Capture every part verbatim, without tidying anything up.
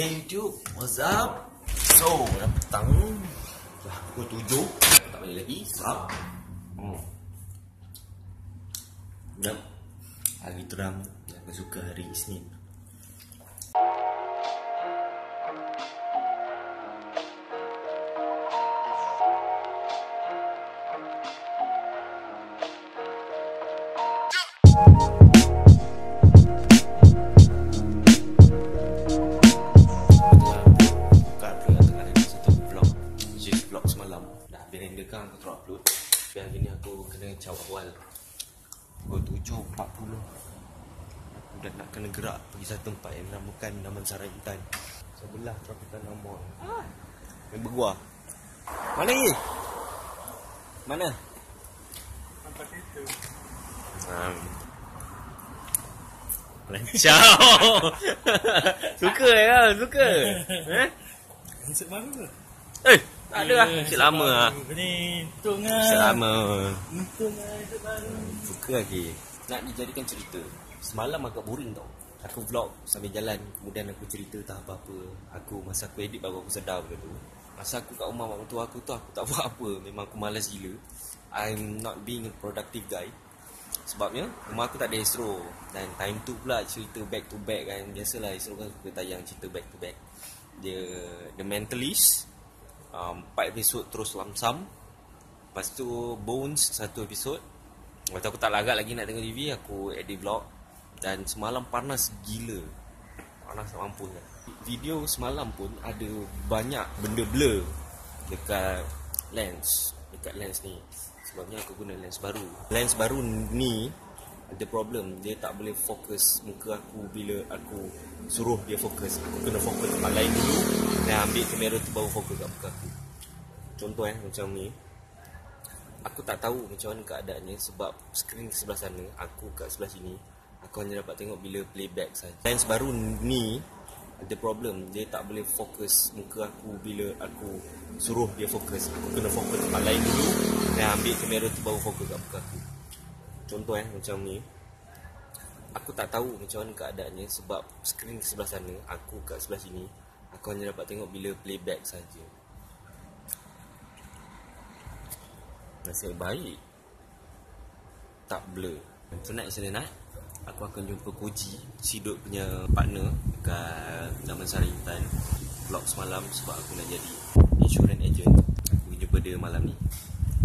Hey YouTube, what's up? So, dah petang. Dah pukul tujuh. Tak balik lagi, serap. Hmm. Dah. Hari terang. Aku suka hari Isnin. Dan nak kena gerak pergi satu tempat yang menamakan Damansara Intan, sebelah Topikana Mall. Ah, member gua. Mana ni? Mana? Tempat itu. Um. Lancar. Suka ya, suka. Eh? Konsep baru ke? Eh, tak ada lah. Konsep lama ah. Ni, untung ah. Konsep lama. Untung ah, konsep baru. Suka lagi. Nak dijadikan cerita. Semalam agak boring tau. Aku vlog sambil jalan, kemudian aku cerita tak apa-apa. Aku masa aku edit baru aku sedar benda tu. Masa aku kat rumah mak mertua aku tu, aku tak buat apa. Memang aku malas gila. I'm not being a productive guy. Sebabnya rumah aku tak ada Astro. Dan time tu pula cerita back to back kan. Biasalah Astro kan suka tayang cerita back to back. Dia The Mentalist um, empat episod terus lamsam. Lepas tu Bones satu episod. Waktu aku tak lagak lagi nak tengok T V, aku edit vlog. Dan semalam panas gila. Panas tak mampu kan? Video semalam pun ada banyak benda blur dekat lens. Dekat lens ni. Sebabnya aku guna lens baru. Lens baru ni ada problem. Dia tak boleh fokus muka aku bila aku suruh dia fokus. Aku kena fokus tempat lain dulu dan ambil kamera tu baru fokus kat muka aku. Contoh eh, macam ni. Aku tak tahu macam mana keadaannya sebab skrin sebelah sana, aku kat sebelah sini. Aku hanya dapat tengok bila playback saja. Lens baru ni ada problem. Dia tak boleh fokus muka aku bila aku suruh dia fokus. Aku kena fokus tempat lain dulu dan ambil kamera tu baru fokus kat muka aku. Contoh eh, macam ni. Aku tak tahu macam mana keadaannya sebab skrin sebelah sana, aku kat sebelah sini. Aku hanya dapat tengok bila playback saja. Nasib baik tak blur. Tonight Senin aku akan jumpa Koji Sidut punya partner dekat Damansara Intan. Vlog semalam sebab aku nak jadi insurance agent. Aku jumpa dia malam ni.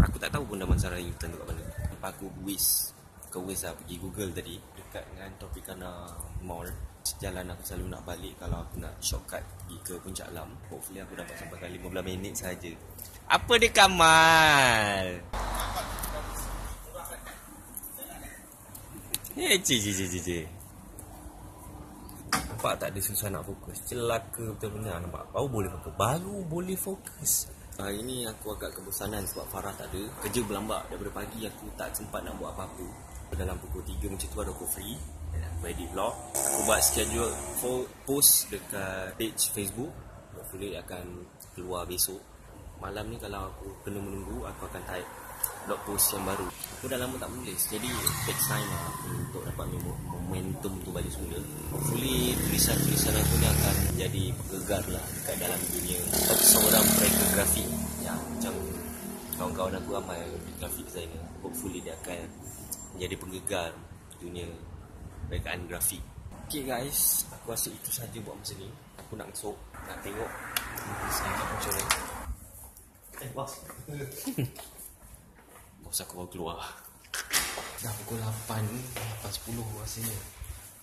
Aku tak tahu pun Damansara Intan tu kat mana. Lepas aku whiz, ke whiz lah pergi Google tadi. Dekat dengan Topikana Mall. Jalan aku selalu nak balik kalau aku nak shortcut pergi ke Puncak Alam. Hopefully aku dapat sampaikan lima belas minit sahaja. Apa dia Kamal? Eh, cik, cik, cik, cik. Nampak tak dia susah nak fokus? Celaka betul-betul nampak. Baru boleh fokus. Baru boleh fokus. Hari ni aku agak kebosanan sebab Farah tak ada. Kerja berlambak. Daripada pagi aku tak sempat nak buat apa-apa. Dalam pukul tiga macam tu ada aku free. Dan aku edit vlog. Aku buat schedule post dekat page Facebook. Hopefully akan keluar besok. Malam ni kalau aku kena menunggu, aku akan type blog post yang baru. Aku dah lama tak menulis. Jadi take time lah untuk dapat momentum tu balik semula. Hopefully tulisan-tulisan aku ni akan jadi penggegar lah dekat dalam dunia seorang mereka grafik. Ya, macam kawan-kawan aku ramai grafik designer. Hopefully dia akan menjadi penggegar dunia rekaan grafik. Okay guys, aku rasa itu sahaja buat masa ni. Aku nak masuk, nak tengok sangat macam ni. Eh bos, bos aku baru keluar. Dah pukul lapan, lapan sepuluh rasanya.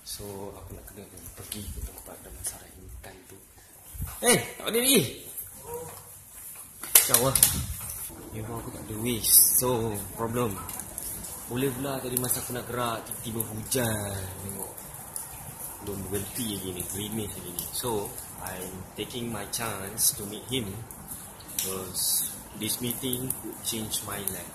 So aku nak kena pergi ke tempat Damansara Intan tu. Eh, tak boleh pergi. Kacau lah. Memang aku tak ada waste. So, problem. Boleh pula tadi masa aku nak gerak, tiba-tiba hujan. Tengok. Belum berhenti lagi ni, gerimis lagi ni. So, I'm taking my chance to meet him. Because this meeting could change my life.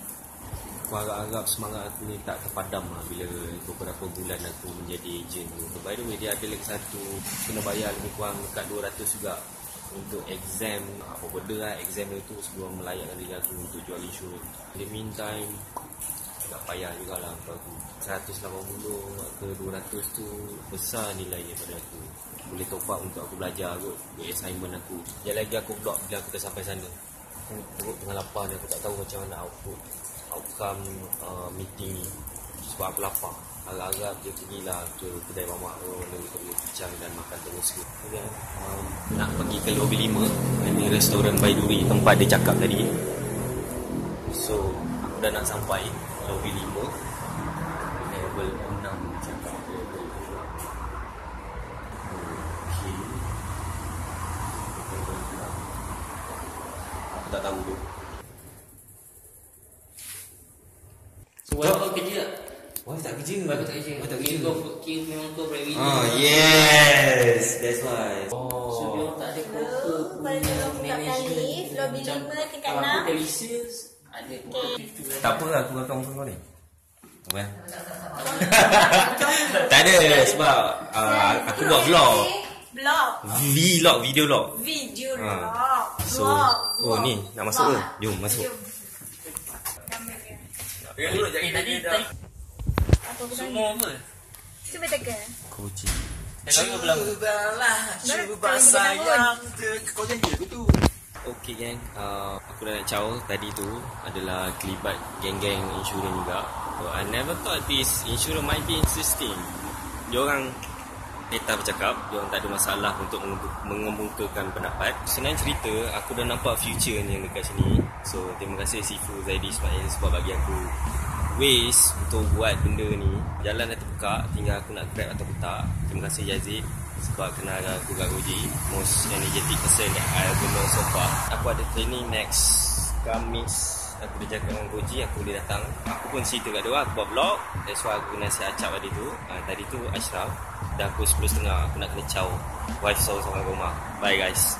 Aku harap-harap semangat aku ni tak terpadam lah bila beberapa bulan aku menjadi agent tu. So, by the way, dia ada lagi satu kena bayar lebih kurang dekat dua ratus juga untuk exam, apa benda lah exam dia tu sebelum melayakkan diri aku untuk jual insurans. In the meantime, tak payah jugalah untuk aku. seratus lapan puluh ke dua ratus tu besar nilai daripada aku. boleh top up untuk aku belajar kot, buat assignment aku. Sekejap lagi aku block bila aku dah sampai sana. Aku perut tengah lapar ni, aku tak tahu macam mana output outcome uh, meeting ni. Sebab aku lapar. Agak-agak dia pergilah ke kedai mamak tu, lalu kita boleh bincang dan makan terus ke. Kemudian um, nak pergi ke Lobby lima, ini restoran Baiduri tempat dia cakap tadi. So aku dah nak sampai Lobby lima, level enam cakap level enam. Okay, level enam aku tak tahu tu. Kau kerja tak? Wah, tak kerja. Wah, tak kerja. Wah, tak kerja. Kau fikir memang kau private. Oh, yes. That's why. Oh. So, dia tak ada kota. Kalau tak talif, lobby lima tingkat enam. Aku telesis. Ada kota. Tak apa lah, aku akan muka kau ni. Apa? Tak ada, sebab aku buat vlog. Vlog. Vlog, video vlog. Video vlog. So, oh ni, nak masuk ke? Jom, masuk. Eh, tadi tadi semua apa? Cuba tekan Koji. Cubalah, cuba sayang. Kau janji aku tu. Okey gang, uh, aku dah nak caw. Tadi tu adalah kelibat geng-geng insurans juga. So, I never thought this insurans might be interesting. Diorang Eta bercakap, diorang tak ada masalah untuk mengemukakan pendapat. Senang cerita, aku dah nampak future-nya dekat sini. So, terima kasih Sifu Zahidi sebab bagi aku ways untuk buat benda ni. Jalan dah terbuka, tinggal aku nak grab atau tak. Terima kasih Yazid sebab kenal aku kat Koji, most energetic person that I ever know so far. Aku ada training next Khamis, aku dah cakap dengan Koji, aku boleh datang. Aku pun cerita kat dia, aku buat vlog. That's why aku nasihat acap tadi tu. uh, Tadi tu Ashraf, dah aku sepuluh tiga puluh, aku nak kena caw wife saw sama rumah. Bye guys.